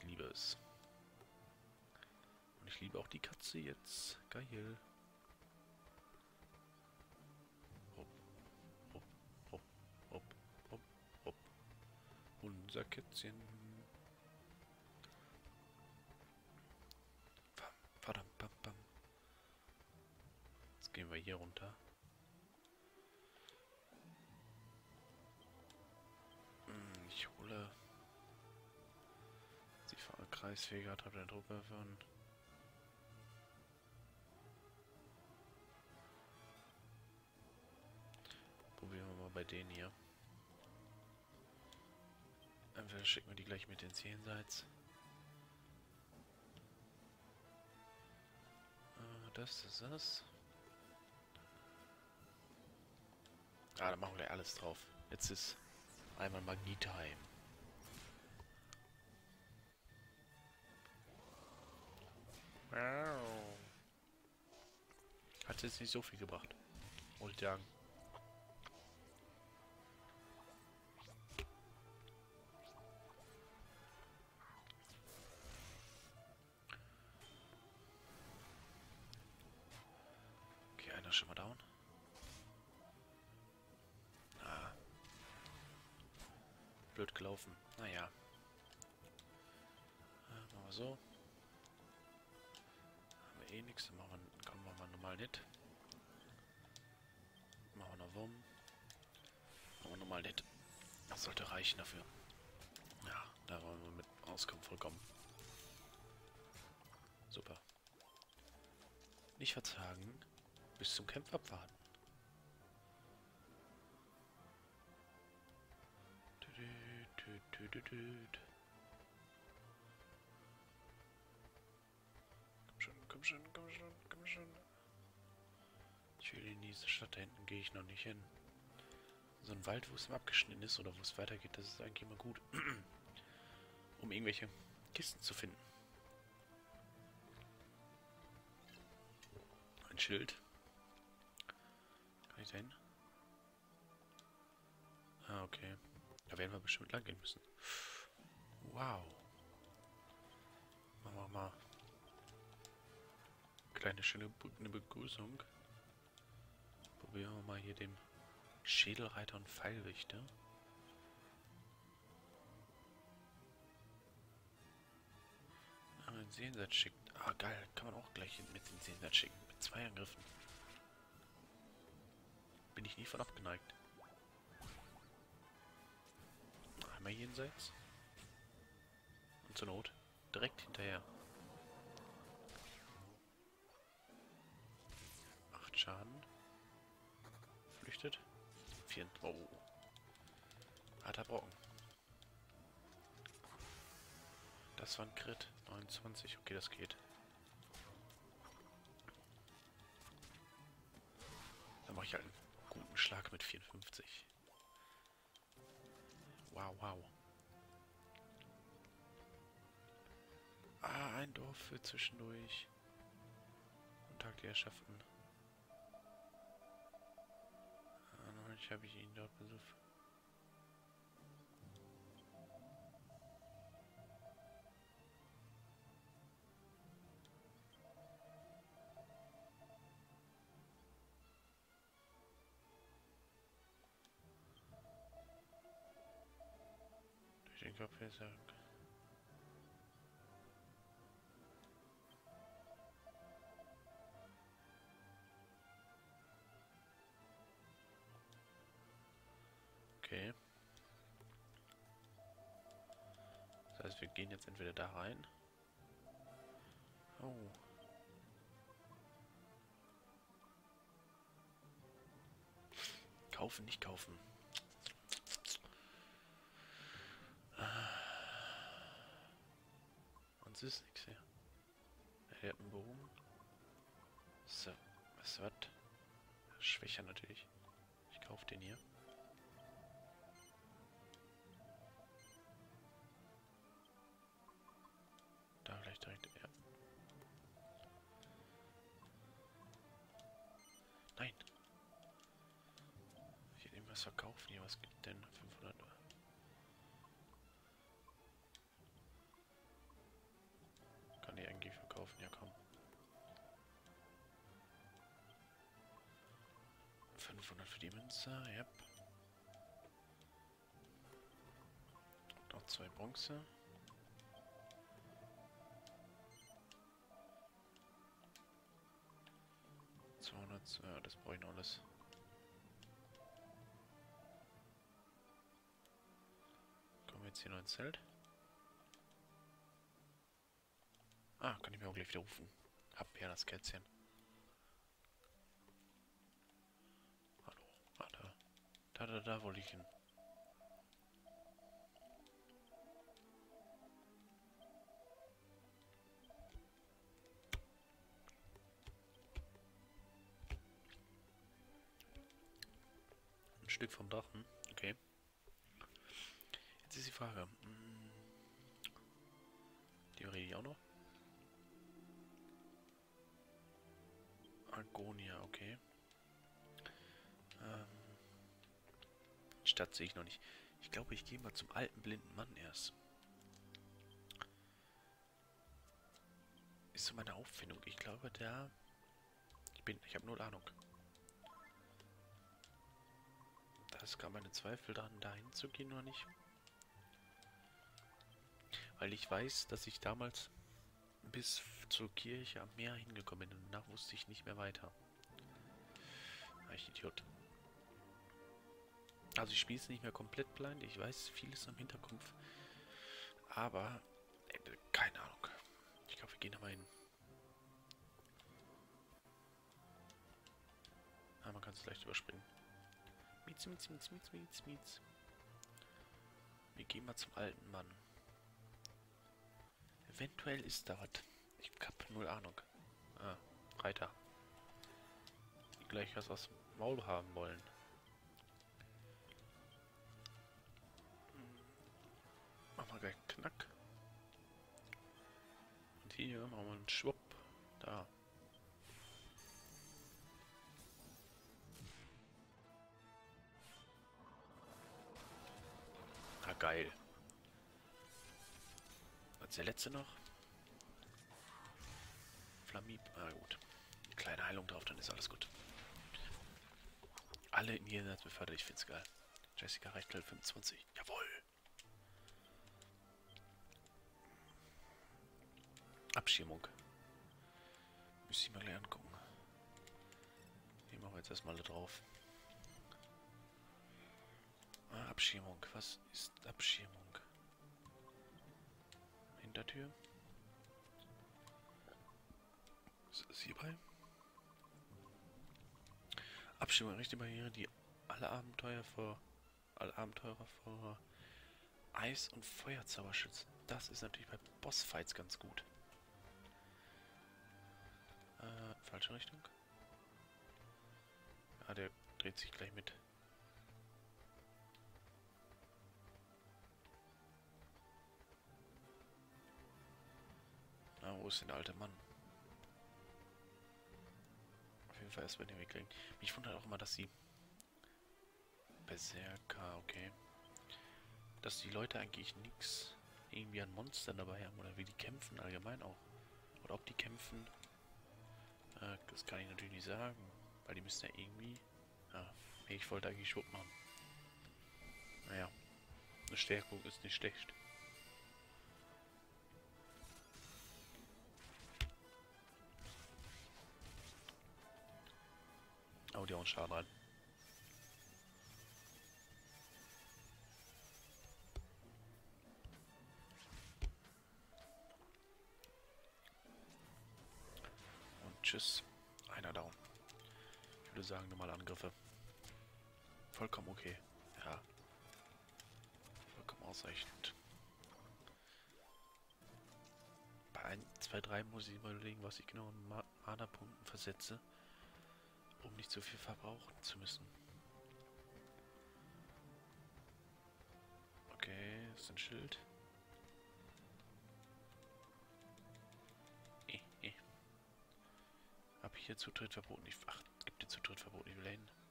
Ich liebe es. Und ich liebe auch die Katze jetzt. Geil. Hopp, hopp, hopp, hopp, hopp, hopp. Unser Kätzchen. Verdammt, pam, pam. Jetzt gehen wir hier runter. Ich hole... Sie fahren Kreisfeger, hat den Druckwerfer an. Probieren wir mal bei denen hier. Entweder schicken wir die gleich mit ins Jenseits. Das ist das. Ah, da machen wir alles drauf. Jetzt ist einmal Magie-Time. Hat jetzt nicht so viel gebracht. Wollte ich sagen. Okay, einer ist schon mal down. Ah. Blöd gelaufen. Naja. Machen wir so. Eh nix, dann machen wir, kommen wir mal normal nicht. Machen wir noch Wurm. Machen wir normal nicht. Das sollte reichen dafür. Ja, da wollen wir mit rauskommen, vollkommen. Super. Nicht verzagen, bis zum Kampf abwarten. Komm schon, komm schon, komm schon. Ich will in diese Stadt da hinten, gehe ich noch nicht hin. So ein Wald, wo es abgeschnitten ist oder wo es weitergeht, das ist eigentlich immer gut. Um irgendwelche Kisten zu finden. Ein Schild. Kann ich da hin? Ah, okay. Da werden wir bestimmt lang gehen müssen. Wow. Machen wir mal. Kleine schöne Begrüßung. Probieren wir mal hier dem Schädelreiter und Pfeilrichter. Ah, den Jenseits schicken. Ah, geil. Kann man auch gleich mit den Jenseits schicken. Mit 2 Angriffen. Bin ich nie von abgeneigt. Einmal Jenseits. Und zur Not direkt hinterher. Schaden. Flüchtet. 4. Oh. Hat er Brocken. Das war ein Crit. 29. Okay, das geht. Dann mache ich halt einen guten Schlag mit 54. Wow, wow. Ah, ein Dorf für zwischendurch. Und Tag der Herrschaften. Habe ich ihn dort besucht. Durch den Kopf ist er. Okay. Das heißt, wir gehen jetzt entweder da rein. Oh. Kaufen, nicht kaufen. Uns ist nichts hier. Er hat einen Bogen. So, was wird? Schwächer natürlich. Ich kaufe den hier. Direkt, ja. Nein. Hier irgendwas verkaufen. Hier, was gibt denn? 500 Euro. kaufen, ja komm. 500 für die Münze, yep. Noch 2 Bronze. Das brauche ich noch alles. Kommen wir jetzt hier noch ins Zelt? Ah, kann ich mir auch gleich wieder rufen. Hab ja das Kätzchen. Hallo. Ah, da. Da wollte ich hin. Stück vom Dach, hm? Okay. Jetzt ist die Frage. Die rede ich auch noch. Argonia, okay. Stadt sehe ich noch nicht. Ich glaube, ich gehe mal zum alten blinden Mann erst. Ist so meine Auffindung. Ich glaube, da... Ich habe null Ahnung. Es gab meine Zweifel daran, dahin zu gehen oder nicht. Weil ich weiß, dass ich damals bis zur Kirche am Meer hingekommen bin und danach wusste ich nicht mehr weiter. Ich Idiot. Also ich spiele es nicht mehr komplett blind. Ich weiß vieles am Hinterkopf. Aber keine Ahnung. Ich glaube, wir gehen da mal hin. Ah, man kann es leicht überspringen. Wir gehen mal zum alten Mann. Eventuell ist da was. Ich hab null Ahnung. Ah, Reiter. Die gleich was aus dem Maul haben wollen. Machen wir gleich Knack. Und hier machen wir einen Schwupp. Da. Geil. Was ist der letzte noch? Flamib. Ah, gut. Eine kleine Heilung drauf, dann ist alles gut. Alle in ihren Satz befördert. Ich find's geil. Jessica reicht Level 25. Jawohl. Abschirmung. Müsste ich mal gleich angucken. Die machen wir jetzt erstmal da drauf. Abschirmung. Was ist Abschirmung? Hintertür. Was ist hierbei? Abschirmung. Rechte Barriere, die alle Abenteurer vor Eis- und Feuerzauber schützt. Das ist natürlich bei Bossfights ganz gut. Falsche Richtung. Ah, der dreht sich gleich mit. Wo ist denn der alte Mann? Auf jeden Fall erstmal den Weg lenken. Mich wundert auch immer, dass die Berserker, okay. Dass die Leute eigentlich nichts irgendwie an Monstern dabei haben oder wie die kämpfen allgemein auch. Oder ob die kämpfen, das kann ich natürlich nicht sagen. Weil die müssen ja irgendwie... Ja, ich wollte eigentlich Schwupp machen. Naja, eine Stärkung ist nicht schlecht. Oh, die hauen Schaden rein. Und tschüss. Einer down. Ich würde sagen, normale Angriffe. Vollkommen okay. Ja. Vollkommen ausreichend. Bei 1, 2, 3 muss ich überlegen, was ich genau an Mana-Punkten versetze. Um nicht so viel verbrauchen zu müssen. Okay, ist ein Schild. Hab ich hier Zutritt verboten? Ach, gibt dir Zutritt verboten, ich will hin.